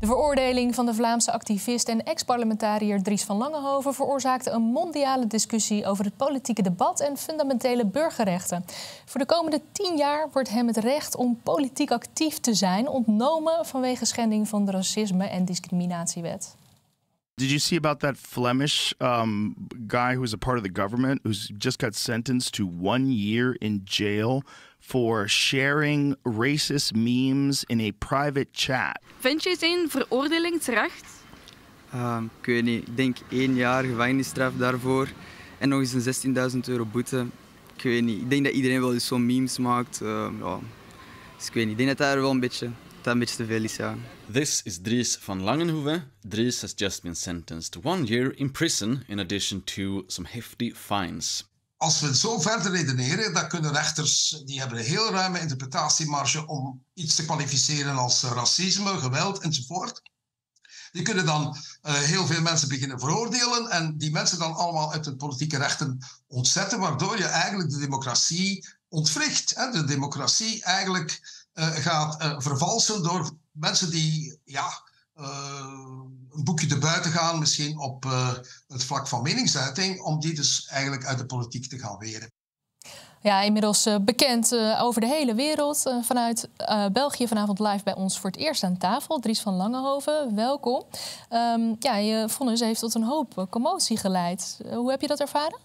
De veroordeling van de Vlaamse activist en ex-parlementariër Dries van Langenhove veroorzaakte een mondiale discussie over het politieke debat en fundamentele burgerrechten. Voor de komende 10 jaar wordt hem het recht om politiek actief te zijn ontnomen vanwege schending van de racisme- en discriminatiewet. Did you see about that Flemish guy who's a part of the government who's just got sentenced to 1 year in jail for sharing racist memes in a private chat? Vind je zijn veroordelingsrecht? Ik weet niet. Ik denk 1 jaar gevangenisstraf daarvoor en nog eens een €16.000 boete. Ik weet niet. Ik denk dat iedereen wel eens zo'n memes maakt. Ja. Dus ik weet niet. Ik denk dat daar wel een beetje te veel is, ja. This is Dries van Langenhove. Dries has just been sentenced to 1 year in prison in addition to some hefty fines. Als we zo verder redeneren, dan kunnen rechters, die hebben een heel ruime interpretatiemarge om iets te kwalificeren als racisme, geweld enzovoort. Die kunnen dan heel veel mensen beginnen veroordelen en die mensen dan allemaal uit hun politieke rechten ontzetten, waardoor je eigenlijk de democratie ontwricht. Hè? De democratie eigenlijk gaat vervalsen door mensen die ja, een boekje te buiten gaan, misschien op het vlak van meningsuiting, om die dus eigenlijk uit de politiek te gaan weren. Ja, inmiddels bekend over de hele wereld. Vanuit België vanavond live bij ons voor het eerst aan tafel. Dries van Langenhove, welkom. Ja, je vonnis heeft tot een hoop commotie geleid. Hoe heb je dat ervaren?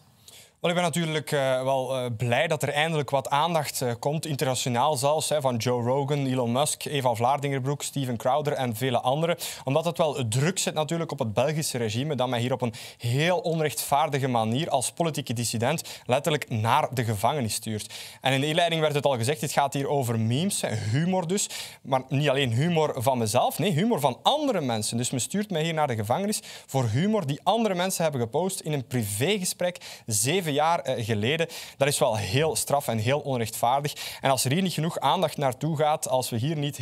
Wel, ik ben natuurlijk wel blij dat er eindelijk wat aandacht komt, internationaal zelfs, hè, van Joe Rogan, Elon Musk, Eva Vlaardingerbroek, Steven Crowder en vele anderen. Omdat het wel druk zit natuurlijk op het Belgische regime, dat mij hier op een heel onrechtvaardige manier als politieke dissident letterlijk naar de gevangenis stuurt. En in de inleiding werd het al gezegd, het gaat hier over memes, humor dus. Maar niet alleen humor van mezelf, nee, humor van andere mensen. Dus men stuurt mij hier naar de gevangenis voor humor die andere mensen hebben gepost in een privégesprek 7 jaar geleden. Dat is wel heel straf en heel onrechtvaardig. En als er hier niet genoeg aandacht naartoe gaat, als we hier niet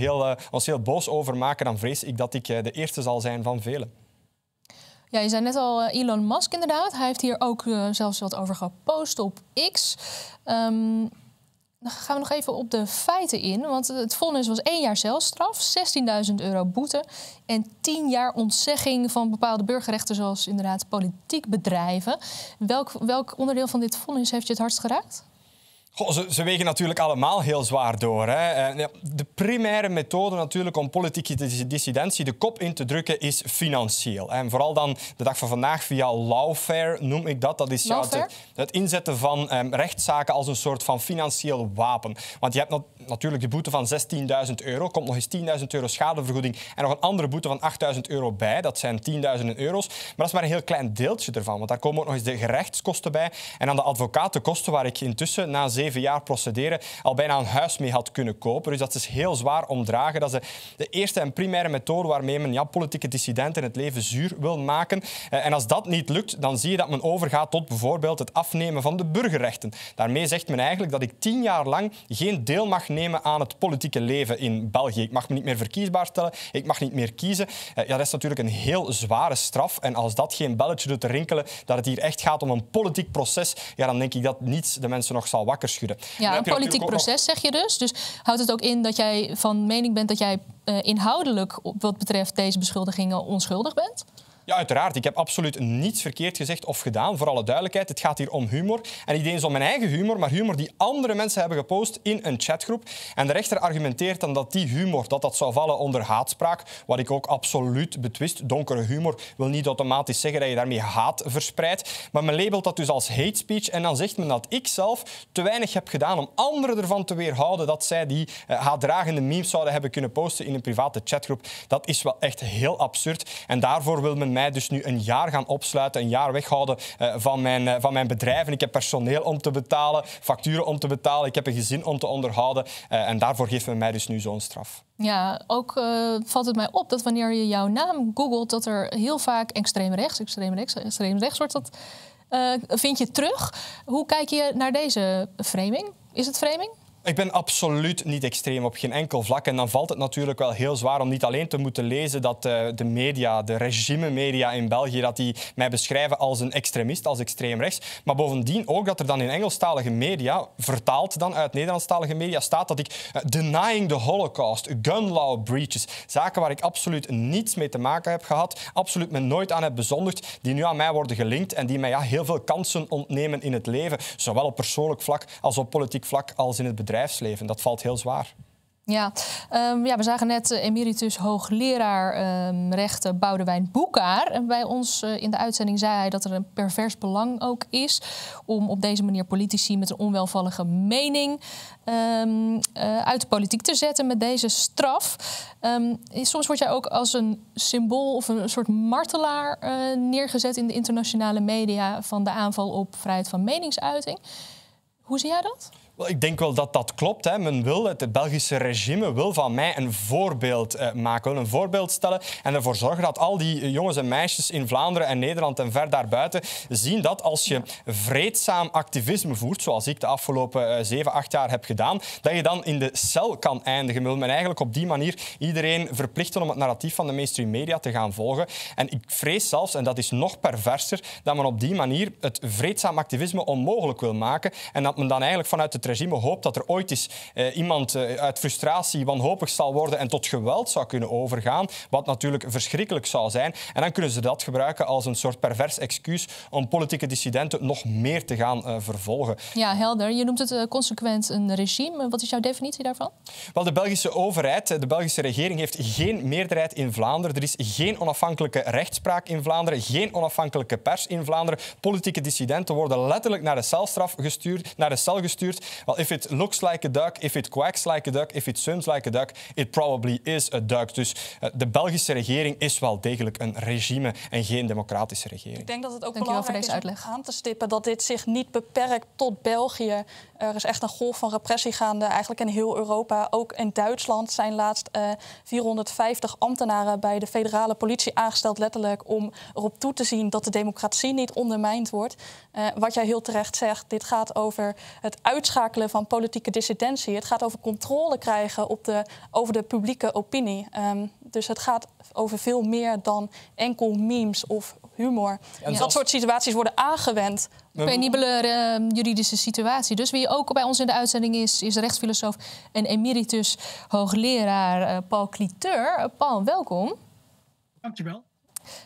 ons heel boos over maken, dan vrees ik dat ik de eerste zal zijn van velen. Ja, je zei net al Elon Musk inderdaad. Hij heeft hier ook zelfs wat over gepost op X. Dan gaan we nog even op de feiten in. Want het vonnis was 1 jaar celstraf, €16.000 boete en 10 jaar ontzegging van bepaalde burgerrechten, zoals inderdaad politiek bedrijven. Welk onderdeel van dit vonnis heeft je het hardst geraakt? Goh, ze wegen natuurlijk allemaal heel zwaar door, hè. De primaire methode natuurlijk om politieke dissidentie de kop in te drukken is financieel. En vooral dan de dag van vandaag via lawfare noem ik dat. Dat is ja, het inzetten van rechtszaken als een soort van financieel wapen. Want je hebt natuurlijk de boete van €16.000, komt nog eens €10.000 schadevergoeding en nog een andere boete van €8.000 bij. Dat zijn €10.000. Maar dat is maar een heel klein deeltje ervan. Want daar komen ook nog eens de gerechtskosten bij en dan de advocatenkosten waar ik intussen na 7 jaar procederen al bijna een huis mee had kunnen kopen. Dus dat is heel zwaar omdragen. Dat is de eerste en primaire methode waarmee men ja, politieke dissidenten het leven zuur wil maken. En als dat niet lukt, dan zie je dat men overgaat tot bijvoorbeeld het afnemen van de burgerrechten. Daarmee zegt men eigenlijk dat ik 10 jaar lang geen deel mag nemen aan het politieke leven in België. Ik mag me niet meer verkiesbaar stellen, ik mag niet meer kiezen. Ja, dat is natuurlijk een heel zware straf. En als dat geen belletje doet rinkelen, dat het hier echt gaat om een politiek proces, ja, dan denk ik dat niets de mensen nog zal wakker. Ja, een politiek proces zeg je dus. Dus houdt het ook in dat jij van mening bent dat jij inhoudelijk wat betreft deze beschuldigingen onschuldig bent? Ja, uiteraard. Ik heb absoluut niets verkeerd gezegd of gedaan, voor alle duidelijkheid. Het gaat hier om humor. En niet eens om mijn eigen humor, maar humor die andere mensen hebben gepost in een chatgroep. En de rechter argumenteert dan dat die humor, dat zou vallen onder haatspraak, wat ik ook absoluut betwist. Donkere humor wil niet automatisch zeggen dat je daarmee haat verspreidt. Maar men labelt dat dus als hate speech. En dan zegt men dat ik zelf te weinig heb gedaan om anderen ervan te weerhouden dat zij die haatdragende memes zouden hebben kunnen posten in een private chatgroep. Dat is wel echt heel absurd. En daarvoor wil men mij dus nu 1 jaar gaan opsluiten, 1 jaar weghouden van mijn bedrijf. En ik heb personeel om te betalen, facturen om te betalen, ik heb een gezin om te onderhouden. En daarvoor geeft men mij dus nu zo'n straf. Ja, ook valt het mij op dat wanneer je jouw naam googelt, dat er heel vaak extreem rechts wordt. Dat vind je terug. Hoe kijk je naar deze framing? Is het framing? Ik ben absoluut niet extreem op geen enkel vlak. En dan valt het natuurlijk wel heel zwaar om niet alleen te moeten lezen dat de media, de regime-media in België, dat die mij beschrijven als een extremist, als extreemrechts. Maar bovendien ook dat er dan in Engelstalige media, vertaald dan uit Nederlandstalige media, staat dat ik denying the Holocaust, gun law breaches, zaken waar ik absoluut niets mee te maken heb gehad, absoluut me nooit aan heb bezondigd, die nu aan mij worden gelinkt en die mij heel veel kansen ontnemen in het leven. Zowel op persoonlijk vlak als op politiek vlak als in het bedrijfsleven. Dat valt heel zwaar. Ja, ja, we zagen net emeritus hoogleraar rechten Boudewijn Bouckaert. En bij ons in de uitzending zei hij dat er een pervers belang ook is om op deze manier politici met een onwelvallige mening uit de politiek te zetten met deze straf. Soms word jij ook als een symbool of een soort martelaar neergezet in de internationale media van de aanval op vrijheid van meningsuiting. Hoe zie jij dat? Ik denk wel dat dat klopt. Hè. Men wil, het Belgische regime wil van mij een voorbeeld maken, een voorbeeld stellen en ervoor zorgen dat al die jongens en meisjes in Vlaanderen en Nederland en ver daarbuiten zien dat als je vreedzaam activisme voert, zoals ik de afgelopen 7, 8 jaar heb gedaan, dat je dan in de cel kan eindigen. Men wil eigenlijk op die manier iedereen verplichten om het narratief van de mainstream media te gaan volgen. En ik vrees zelfs, en dat is nog perverser, dat men op die manier het vreedzaam activisme onmogelijk wil maken en dat men dan eigenlijk vanuit het regime hoopt dat er ooit eens iemand uit frustratie wanhopig zal worden en tot geweld zou kunnen overgaan, wat natuurlijk verschrikkelijk zou zijn. En dan kunnen ze dat gebruiken als een soort pervers excuus om politieke dissidenten nog meer te gaan vervolgen. Ja, helder. Je noemt het consequent een regime. Wat is jouw definitie daarvan? Wel, de Belgische overheid, de Belgische regering heeft geen meerderheid in Vlaanderen. Er is geen onafhankelijke rechtspraak in Vlaanderen, geen onafhankelijke pers in Vlaanderen. Politieke dissidenten worden letterlijk naar de celstraf gestuurd, naar de cel gestuurd. Well, if it looks like a duck, if it quacks like a duck, if it swims like a duck, it probably is a duck. Dus de Belgische regering is wel degelijk een regime en geen democratische regering. Ik denk dat het ook belangrijk is om aan te stippen dat dit zich niet beperkt tot België. Er is echt een golf van repressie gaande, eigenlijk in heel Europa. Ook in Duitsland zijn laatst 450 ambtenaren bij de federale politie aangesteld, letterlijk, om erop toe te zien dat de democratie niet ondermijnd wordt. Wat jij heel terecht zegt, dit gaat over het uitschakelen van politieke dissidentie. Het gaat over controle krijgen op over de publieke opinie. Dus het gaat over veel meer dan enkel memes of humor. Ja. Dat soort situaties worden aangewend. Een penibele juridische situatie. Dus wie ook bij ons in de uitzending is, is rechtsfilosoof en emeritus hoogleraar Paul Cliteur. Paul, welkom. Dankjewel.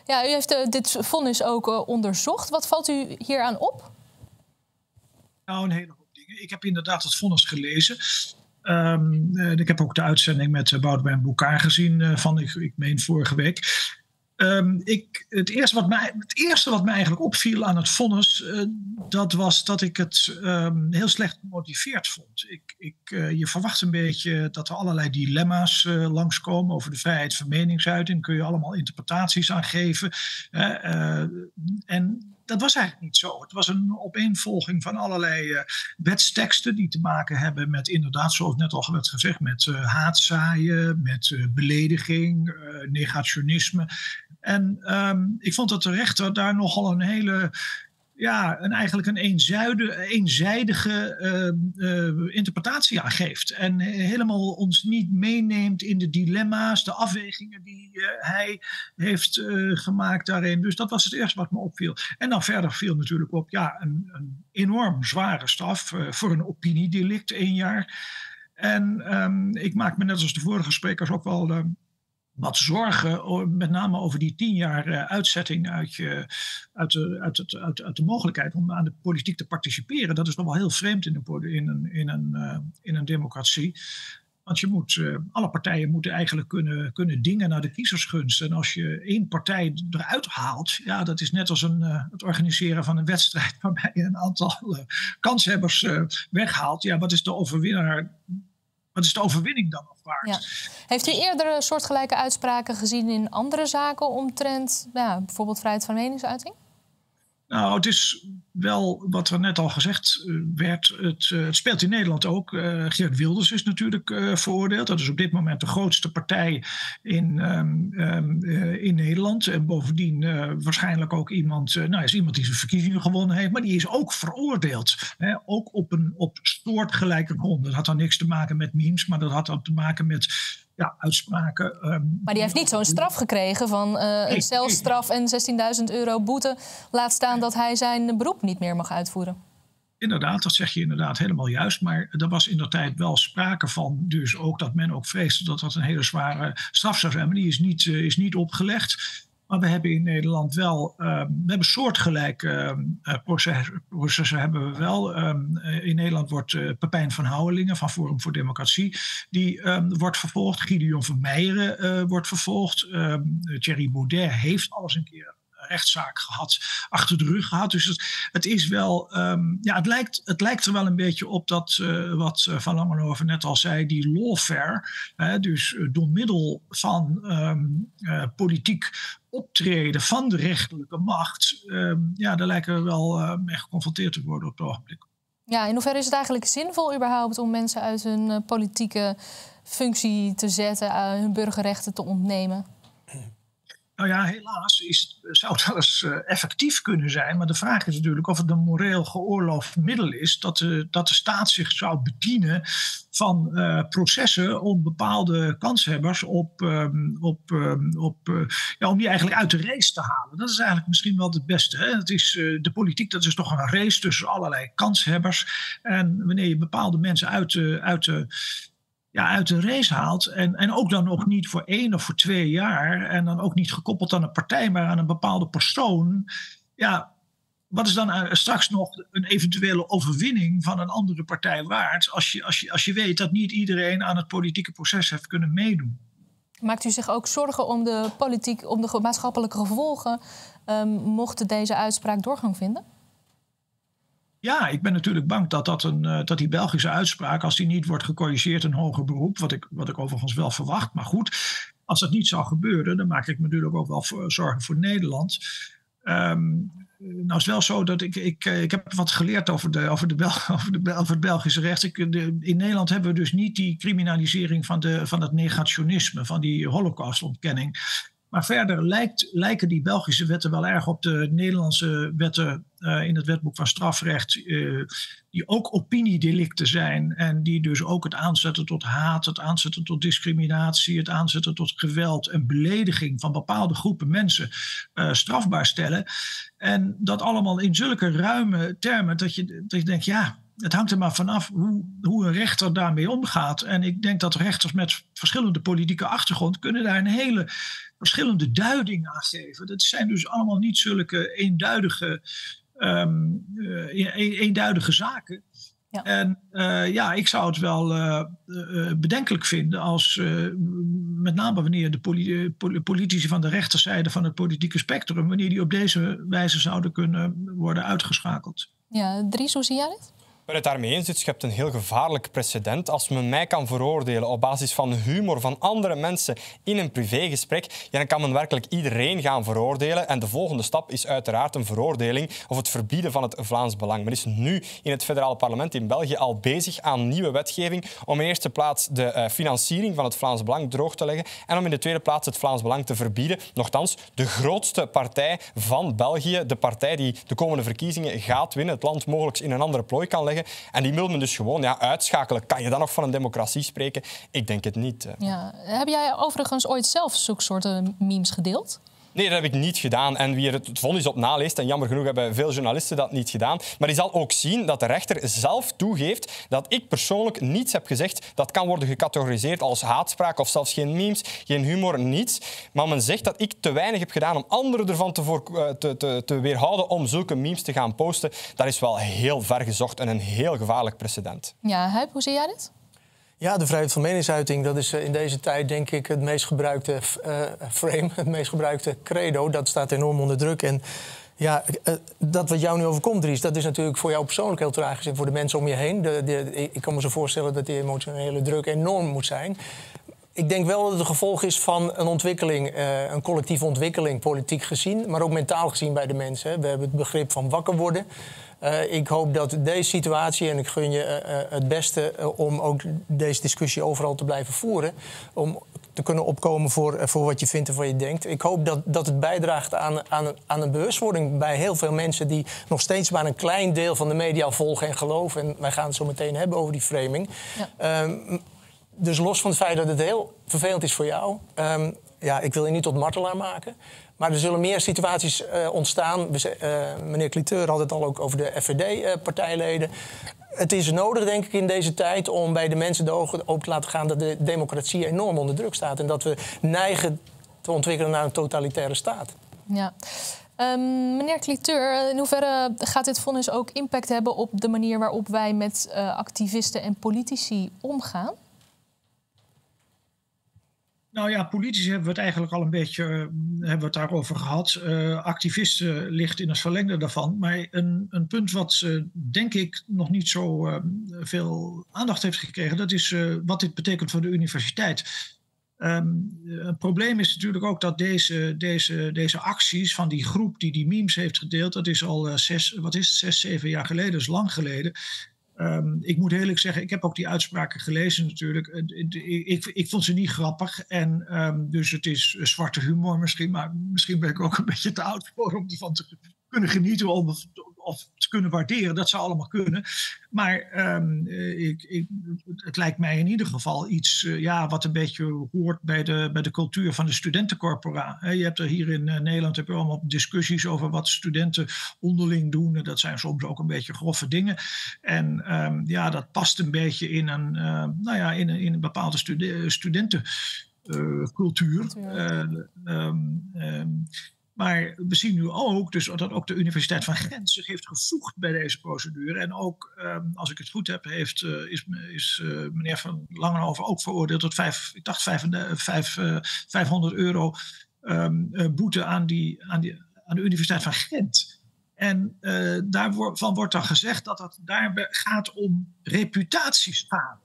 Ja, u heeft dit vonnis ook onderzocht. Wat valt u hier aan op? Nou, een hele hoop dingen. Ik heb inderdaad het vonnis gelezen. Ik heb ook de uitzending met Boudewijn Bouckaert gezien van, ik meen, vorige week. Het eerste wat mij eigenlijk opviel aan het vonnis, dat was dat ik het heel slecht gemotiveerd vond. Je verwacht een beetje dat er allerlei dilemma's langskomen over de vrijheid van meningsuiting. Kun je allemaal interpretaties aan geven. En dat was eigenlijk niet zo. Het was een opeenvolging van allerlei wetsteksten die te maken hebben met, inderdaad, zoals net al werd gezegd, met haatzaaien, met belediging, negationisme. En ik vond dat de rechter daar nogal een hele, ja, eigenlijk een eenzijdige interpretatie aan geeft. En helemaal ons niet meeneemt in de dilemma's, de afwegingen die hij heeft gemaakt daarin. Dus dat was het eerste wat me opviel. En dan verder viel natuurlijk op, ja, een enorm zware straf voor een opiniedelict, 1 jaar. En ik maak me, net als de vorige sprekers, ook wel wat zorgen, met name over die 10 jaar uitzetting uit de mogelijkheid om aan de politiek te participeren. Dat is nog wel heel vreemd in een democratie. Want je moet, alle partijen moeten eigenlijk kunnen dingen naar de kiezersgunst. En als je 1 partij eruit haalt, ja, dat is net als het organiseren van een wedstrijd waarbij je een aantal kanshebbers weghaalt. Ja, wat is de overwinnaar? Wat is de overwinning dan nog waard? Ja. Heeft u eerder soortgelijke uitspraken gezien in andere zaken omtrent, ja, bijvoorbeeld vrijheid van meningsuiting? Nou, het is wel wat er net al gezegd werd, het speelt in Nederland ook. Geert Wilders is natuurlijk veroordeeld. Dat is op dit moment de grootste partij in Nederland. En bovendien waarschijnlijk ook iemand die zijn verkiezingen gewonnen heeft. Maar die is ook veroordeeld. Hè? Ook op soortgelijke gronden. Dat had dan niks te maken met memes, maar dat had dan te maken met uitspraken. Maar die heeft niet zo'n straf gekregen van een celstraf en €16.000 boete. Laat staan dat hij zijn beroep niet meer mag uitvoeren. Inderdaad, dat zeg je inderdaad helemaal juist. Maar er was inderdaad wel sprake van. Dus ook dat men ook vreesde dat dat een hele zware straf zou zijn. Maar die is niet opgelegd. Maar we hebben in Nederland wel soortgelijke processen hebben we wel. In Nederland wordt Pepijn van Houwelingen van Forum voor Democratie, die wordt vervolgd. Gideon van Meijeren wordt vervolgd. Thierry Boudet heeft al eens een keer een rechtszaak gehad, achter de rug gehad. Dus het is wel, het lijkt er wel een beetje op dat wat Van Langenhove net al zei, die lawfare, dus door middel van politiek optreden van de rechterlijke macht, daar lijken we wel mee geconfronteerd te worden op het ogenblik. Ja, in hoeverre is het eigenlijk zinvol überhaupt om mensen uit hun politieke functie te zetten, hun burgerrechten te ontnemen? Nou ja, helaas zou het wel eens effectief kunnen zijn. Maar de vraag is natuurlijk of het een moreel geoorloofd middel is dat de staat zich zou bedienen van processen om bepaalde kanshebbers om die eigenlijk uit de race te halen. Dat is eigenlijk misschien wel het beste. Hè? Het is, de politiek, dat is toch een race tussen allerlei kanshebbers. En wanneer je bepaalde mensen uit de race haalt en ook dan nog niet voor 1 of voor 2 jaar en dan ook niet gekoppeld aan een partij, maar aan een bepaalde persoon. Ja, wat is dan straks nog een eventuele overwinning van een andere partij waard als je weet dat niet iedereen aan het politieke proces heeft kunnen meedoen? Maakt u zich ook zorgen om de politiek, om de maatschappelijke gevolgen, mocht deze uitspraak doorgang vinden? Ja, ik ben natuurlijk bang dat die Belgische uitspraak, als die niet wordt gecorrigeerd, een hoger beroep, wat ik overigens wel verwacht. Maar goed, als dat niet zou gebeuren, dan maak ik me natuurlijk ook wel zorgen voor Nederland. Nou is wel zo dat ik heb wat geleerd over het Belgische recht. In Nederland hebben we dus niet die criminalisering van het negationisme, van die holocaustontkenning. Maar verder lijken die Belgische wetten wel erg op de Nederlandse wetten in het wetboek van strafrecht, die ook opiniedelicten zijn en die dus ook het aanzetten tot haat, het aanzetten tot discriminatie, het aanzetten tot geweld en belediging van bepaalde groepen mensen strafbaar stellen. En dat allemaal in zulke ruime termen dat je denkt, ja, het hangt er maar vanaf hoe een rechter daarmee omgaat. En ik denk dat rechters met verschillende politieke achtergrond kunnen daar een hele verschillende duidingen aan geven. Dat zijn dus allemaal niet zulke eenduidige zaken. Ja. En ik zou het wel bedenkelijk vinden als met name wanneer de politici van de rechterzijde van het politieke spectrum, wanneer die op deze wijze zouden kunnen worden uitgeschakeld. Ja, Dries, hoe zie jij dit? Waar het daarmee eens is, schept een heel gevaarlijk precedent. Als men mij kan veroordelen op basis van humor van andere mensen in een privégesprek, ja, dan kan men werkelijk iedereen gaan veroordelen. En de volgende stap is uiteraard een veroordeling of het verbieden van het Vlaams Belang. Men is nu in het federale parlement in België al bezig aan nieuwe wetgeving om in eerste plaats de financiering van het Vlaams Belang droog te leggen en om in de tweede plaats het Vlaams Belang te verbieden. Nochtans, de grootste partij van België, de partij die de komende verkiezingen gaat winnen, het land mogelijk in een andere plooi kan leggen. En die wil men dus gewoon uitschakelen. Kan je dan nog van een democratie spreken? Ik denk het niet. Ja. Heb jij overigens ooit zelf zoeksoorten memes gedeeld? Nee, dat heb ik niet gedaan. En wie er het vonnis op naleest, en jammer genoeg hebben veel journalisten dat niet gedaan, maar die zal ook zien dat de rechter zelf toegeeft dat ik persoonlijk niets heb gezegd. Dat kan worden gecategoriseerd als haatspraak of zelfs geen memes, geen humor, niets. Maar men zegt dat ik te weinig heb gedaan om anderen ervan te weerhouden om zulke memes te gaan posten. Dat is wel heel ver gezocht en een heel gevaarlijk precedent. Ja, Huip, hoe zie jij dit? Ja, de vrijheid van meningsuiting, dat is in deze tijd denk ik het meest gebruikte frame, het meest gebruikte credo. Dat staat enorm onder druk. En ja, dat wat jou nu overkomt, Dries, dat is natuurlijk voor jou persoonlijk heel tragisch en voor de mensen om je heen. Ik kan me zo voorstellen dat die emotionele druk enorm moet zijn. Ik denk wel dat het een gevolg is van een ontwikkeling, een collectieve ontwikkeling, politiek gezien, maar ook mentaal gezien bij de mensen. We hebben het begrip van wakker worden. Ik hoop dat deze situatie, en ik gun je het beste om ook deze discussie overal te blijven voeren, om te kunnen opkomen voor wat je vindt en wat je denkt. Ik hoop dat het bijdraagt aan een bewustwording bij heel veel mensen die nog steeds maar een klein deel van de media volgen en geloven. En wij gaan het zo meteen hebben over die framing. Ja. Dus los van het feit dat het heel vervelend is voor jou, ik wil je niet tot martelaar maken. Maar er zullen meer situaties ontstaan. Meneer Cliteur had het al ook over de FVD-partijleden. Het is nodig, denk ik, in deze tijd om bij de mensen de ogen open te laten gaan dat de democratie enorm onder druk staat en dat we neigen te ontwikkelen naar een totalitaire staat. Ja. Meneer Cliteur, in hoeverre gaat dit vonnis ook impact hebben op de manier waarop wij met activisten en politici omgaan? Nou ja, politici hebben we het eigenlijk al een beetje daarover gehad. Activisten ligt in het verlengde daarvan. Maar een punt wat denk ik nog niet zo veel aandacht heeft gekregen, dat is wat dit betekent voor de universiteit. Het probleem is natuurlijk ook dat deze acties van die groep die die memes heeft gedeeld, dat is al 6, 7 jaar geleden, dat is lang geleden. Ik moet eerlijk zeggen, ik heb ook die uitspraken gelezen natuurlijk. Ik vond ze niet grappig. En dus het is zwarte humor misschien. Maar misschien ben ik ook een beetje te oud voor om ervan te kunnen genieten of te kunnen waarderen. Dat zou allemaal kunnen. Maar het lijkt mij in ieder geval iets wat een beetje hoort bij de cultuur van de studentencorpora. Je hebt er hier in Nederland allemaal discussies over wat studenten onderling doen. Dat zijn soms ook een beetje grove dingen. En dat past een beetje in een bepaalde studentencultuur. Maar we zien nu ook dus dat ook de Universiteit van Gent zich heeft gevoegd bij deze procedure. En ook, als ik het goed heb, is meneer Van Langenhove ook veroordeeld tot 500 euro boete aan de Universiteit van Gent. En daarvan wordt dan gezegd dat het daarbij gaat om reputatieschade.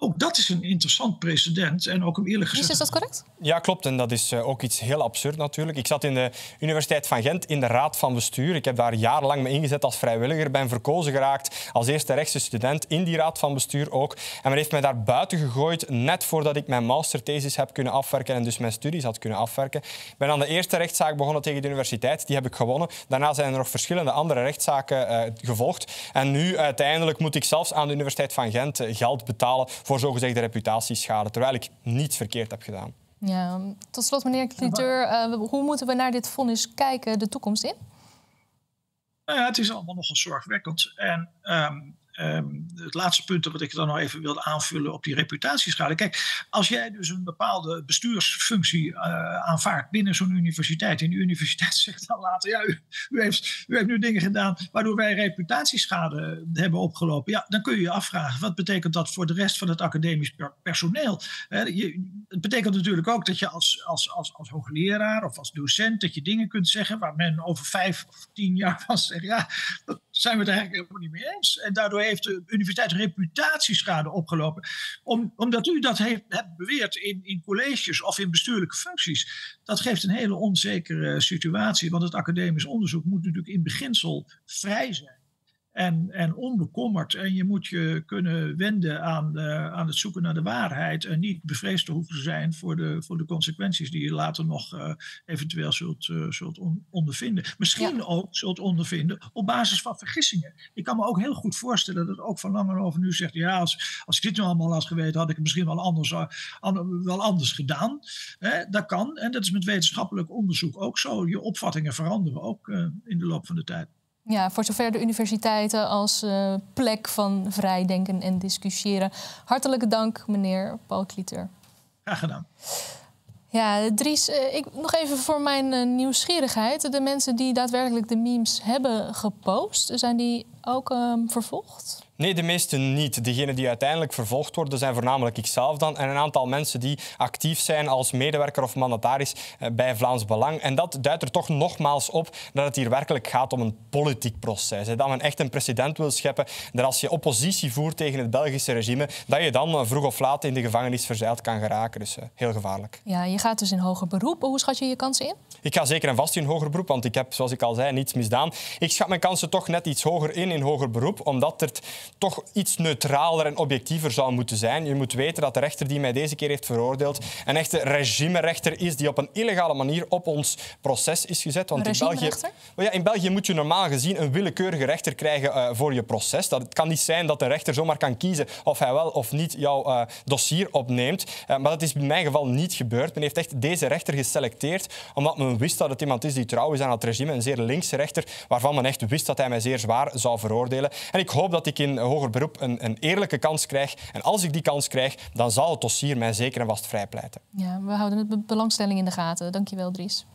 Ook dat is een interessant precedent en ook een eerlijk gezegd... Is dat correct? Ja, klopt. En dat is ook iets heel absurd natuurlijk. Ik zat in de Universiteit van Gent in de Raad van Bestuur. Ik heb daar jarenlang mee ingezet als vrijwilliger. Ben verkozen geraakt als eerste rechtse student in die Raad van Bestuur ook. En men heeft mij daar buiten gegooid net voordat ik mijn masterthesis heb kunnen afwerken en dus mijn studies had kunnen afwerken. Ik ben aan de eerste rechtszaak begonnen tegen de universiteit. Die heb ik gewonnen. Daarna zijn er nog verschillende andere rechtszaken gevolgd. En nu uiteindelijk moet ik zelfs aan de Universiteit van Gent geld betalen voor zogezegde reputatieschade, terwijl ik niets verkeerd heb gedaan. Ja, tot slot, meneer Cliteur, hoe moeten we naar dit vonnis kijken de toekomst in? Nou ja, het is allemaal nogal zorgwekkend. En het laatste punt wat ik dan nog even wilde aanvullen op die reputatieschade. Kijk, als jij dus een bepaalde bestuursfunctie aanvaardt binnen zo'n universiteit, en die universiteit zegt dan later, ja, u heeft nu dingen gedaan waardoor wij reputatieschade hebben opgelopen. Ja, dan kun je je afvragen, wat betekent dat voor de rest van het academisch personeel? Het betekent natuurlijk ook dat je als hoogleraar of als docent, dat je dingen kunt zeggen waar men over 5 of 10 jaar van zegt, ja, dat zijn we het eigenlijk helemaal niet mee eens. En daardoor heeft de universiteit reputatieschade opgelopen. Omdat u dat hebt beweerd in colleges of in bestuurlijke functies. Dat geeft een hele onzekere situatie. Want het academisch onderzoek moet natuurlijk in beginsel vrij zijn. En onbekommerd. En je moet je kunnen wenden aan het zoeken naar de waarheid. En niet bevreesd te hoeven zijn voor de consequenties die je later nog eventueel zult ondervinden. Misschien ook zult ondervinden op basis van vergissingen. Ik kan me ook heel goed voorstellen dat ook Van Langenhove nu zegt, ja, als ik dit nu allemaal had geweten, had ik het misschien wel anders gedaan. Dat kan. En dat is met wetenschappelijk onderzoek ook zo. Je opvattingen veranderen ook in de loop van de tijd. Ja, voor zover de universiteiten als plek van vrij denken en discussiëren. Hartelijke dank, meneer Paul Cliteur. Graag gedaan. Ja, Dries, nog even voor mijn nieuwsgierigheid. De mensen die daadwerkelijk de memes hebben gepost, zijn die ook vervolgd? Nee, de meesten niet. Degenen die uiteindelijk vervolgd worden zijn voornamelijk ikzelf dan en een aantal mensen die actief zijn als medewerker of mandataris bij Vlaams Belang. En dat duidt er toch nogmaals op dat het hier werkelijk gaat om een politiek proces. Dat men echt een precedent wil scheppen dat als je oppositie voert tegen het Belgische regime, dat je dan vroeg of laat in de gevangenis verzeild kan geraken. Dus heel gevaarlijk. Ja, je gaat dus in hoger beroep. Hoe schat je je kansen in? Ik ga zeker en vast in hoger beroep, want ik heb, zoals ik al zei, niets misdaan. Ik schat mijn kansen toch net iets hoger in hoger beroep, omdat het toch iets neutraler en objectiever zou moeten zijn. Je moet weten dat de rechter die mij deze keer heeft veroordeeld een echte regimerechter is die op een illegale manier op ons proces is gezet. Want in België moet je normaal gezien een willekeurige rechter krijgen voor je proces. Het kan niet zijn dat een rechter zomaar kan kiezen of hij wel of niet jouw dossier opneemt. Maar dat is in mijn geval niet gebeurd. Men heeft echt deze rechter geselecteerd omdat men wist dat het iemand is die trouw is aan het regime. Een zeer linkse rechter waarvan men echt wist dat hij mij zeer zwaar zou veroordelen. En ik hoop dat ik in hoger beroep een eerlijke kans krijg. En als ik die kans krijg, dan zal het dossier mij zeker en vast vrijpleiten. Ja, we houden het met belangstelling in de gaten. Dankjewel, Dries.